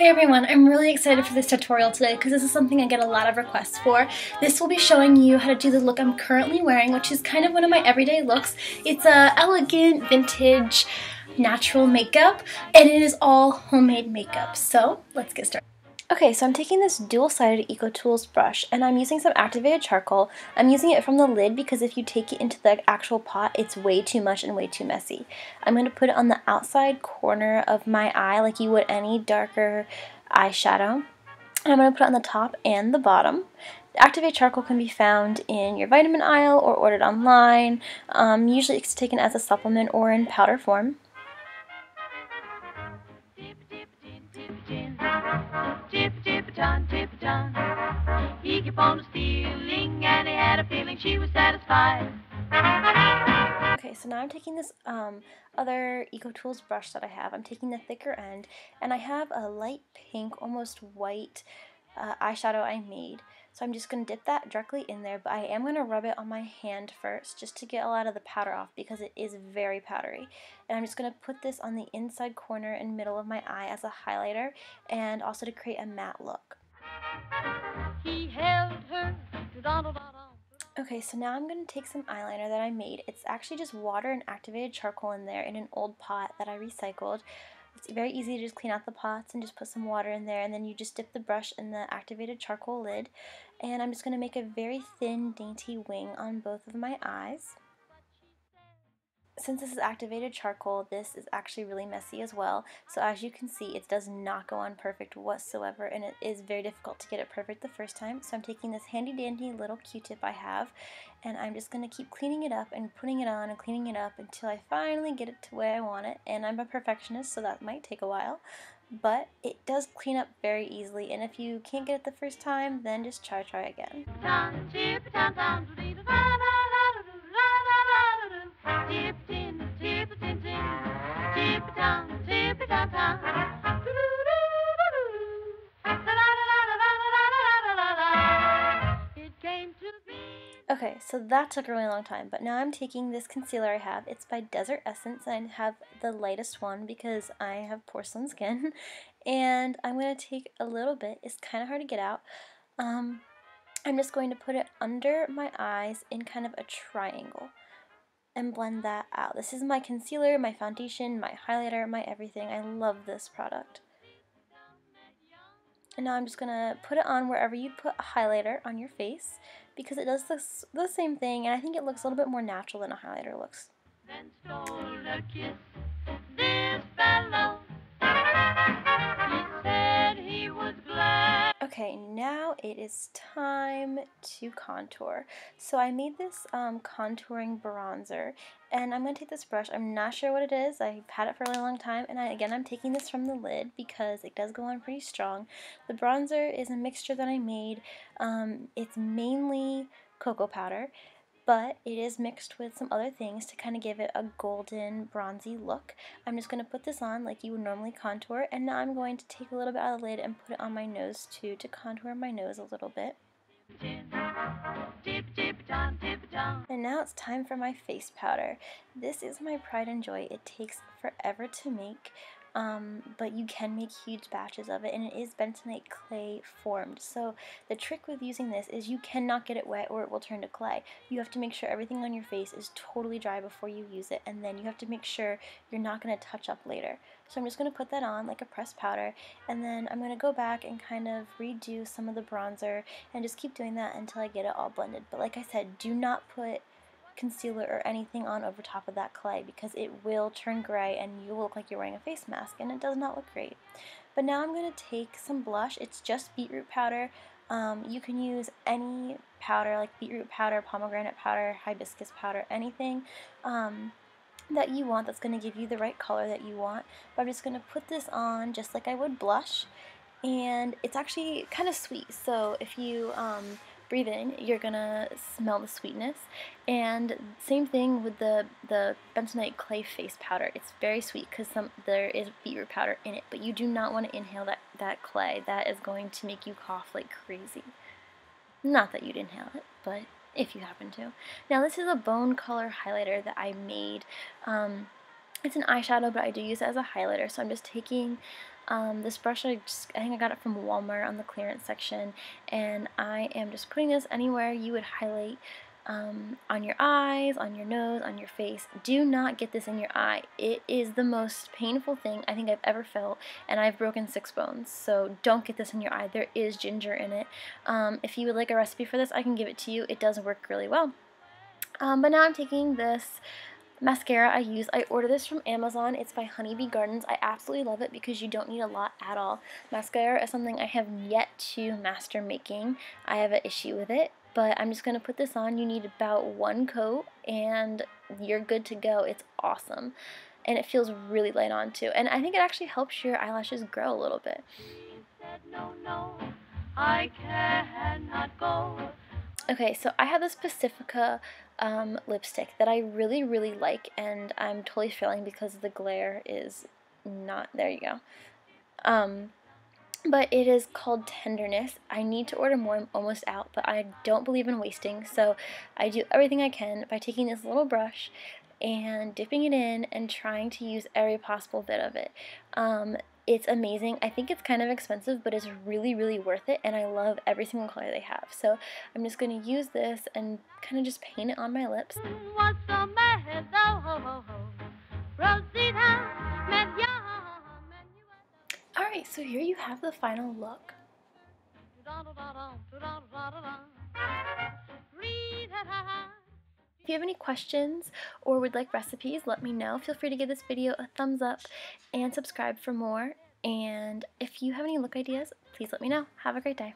Hey everyone, I'm really excited for this tutorial today because this is something I get a lot of requests for. This will be showing you how to do the look I'm currently wearing, which is kind of one of my everyday looks. It's an elegant, vintage, natural makeup, and it is all homemade makeup. So let's get started. Okay, so I'm taking this dual-sided EcoTools brush and I'm using some activated charcoal. I'm using it from the lid because if you take it into the actual pot, it's way too much and way too messy. I'm going to put it on the outside corner of my eye like you would any darker eyeshadow. And I'm going to put it on the top and the bottom. Activated charcoal can be found in your vitamin aisle or ordered online. Usually it's taken as a supplement or in powder form. He kept on stealing and he had a feeling she was satisfied. Okay, so now I'm taking this other EcoTools brush that I have. I'm taking the thicker end, and I have a light pink, almost white eyeshadow I made. So I'm just going to dip that directly in there, but I am going to rub it on my hand first just to get a lot of the powder off because it is very powdery. And I'm just going to put this on the inside corner and middle of my eye as a highlighter and also to create a matte look. He held her. Okay, so now I'm going to take some eyeliner that I made. It's actually just water and activated charcoal in there in an old pot that I recycled. It's very easy to just clean out the pots and just put some water in there, and then you just dip the brush in the activated charcoal lid. And I'm just going to make a very thin, dainty wing on both of my eyes. Since this is activated charcoal, this is actually really messy as well. So as you can see, it does not go on perfect whatsoever, and it is very difficult to get it perfect the first time. So I'm taking this handy dandy little Q-tip I have, and I'm just going to keep cleaning it up and putting it on and cleaning it up until I finally get it to where I want it. And I'm a perfectionist, so that might take a while, but it does clean up very easily. And if you can't get it the first time, then just try again. Okay, so that took a really long time, but now I'm taking this concealer I have. It's by Desert Essence, and I have the lightest one because I have porcelain skin, and I'm going to take a little bit. It's kind of hard to get out. I'm just going to put it under my eyes in kind of a triangle and blend that out. This is my concealer, my foundation, my highlighter, my everything. I love this product. And now I'm just going to put it on wherever you put a highlighter on your face because it does the same thing, and I think it looks a little bit more natural than a highlighter looks. Then stole a kiss, this fellow. He said he was glad. Okay, now it is time to contour. So I made this contouring bronzer, and I'm going to take this brush. I'm not sure what it is. I've had it for a really long time, and I'm taking this from the lid because it does go on pretty strong. The bronzer is a mixture that I made. It's mainly cocoa powder, but it is mixed with some other things to kind of give it a golden, bronzy look. I'm just going to put this on like you would normally contour, and now I'm going to take a little bit out of the lid and put it on my nose too to contour my nose a little bit. And now it's time for my face powder. This is my pride and joy. It takes forever to make, but you can make huge batches of it, and it is bentonite clay formed. So the trick with using this is you cannot get it wet or it will turn to clay. You have to make sure everything on your face is totally dry before you use it, and then you have to make sure you're not going to touch up later. So I'm just going to put that on like a pressed powder, and then I'm going to go back and kind of redo some of the bronzer and just keep doing that until I get it all blended. But like I said, do not put concealer or anything on over top of that clay because it will turn gray and you will look like you're wearing a face mask, and it does not look great. But now I'm going to take some blush. It's just beetroot powder. You can use any powder like beetroot powder, pomegranate powder, hibiscus powder, anything that you want that's going to give you the right color that you want. But I'm just going to put this on just like I would blush, and it's actually kind of sweet, so if you breathe in, you're gonna smell the sweetness. And same thing with the bentonite clay face powder. It's very sweet because there is beetroot powder in it, but you do not want to inhale that clay. That is going to make you cough like crazy. Not that you'd inhale it, but if you happen to. Now this is a bone color highlighter that I made. It's an eyeshadow, but I do use it as a highlighter, so I'm just taking This brush, I think I got it from Walmart on the clearance section, and I am just putting this anywhere you would highlight on your eyes, on your nose, on your face. Do not get this in your eye. It is the most painful thing I think I've ever felt, and I've broken 6 bones, so don't get this in your eye. There is ginger in it. If you would like a recipe for this, I can give it to you. It does work really well. But now I'm taking this mascara I ordered this from Amazon. It's by Honeybee Gardens. I absolutely love it because you don't need a lot at all. Mascara is something I have yet to master making. I have an issue with it, but I'm just going to put this on. You need about 1 coat and you're good to go. It's awesome. And it feels really light on too. And I think it actually helps your eyelashes grow a little bit. She said, "No, no, I cannot go." Okay, so I have this Pacifica lipstick that I really, really like, and I'm totally failing because the glare is not, there you go. But it is called Tenderness. I need to order more, I'm almost out, but I don't believe in wasting, so I do everything I can by taking this little brush and dipping it in and trying to use every possible bit of it. It's amazing. I think it's kind of expensive, but it's really, really worth it, and I love every single color they have. So I'm just going to use this and kind of just paint it on my lips. Alright, so here you have the final look. If you have any questions or would like recipes, let me know. Feel free to give this video a thumbs up and subscribe for more. And if you have any look ideas, please let me know. Have a great day.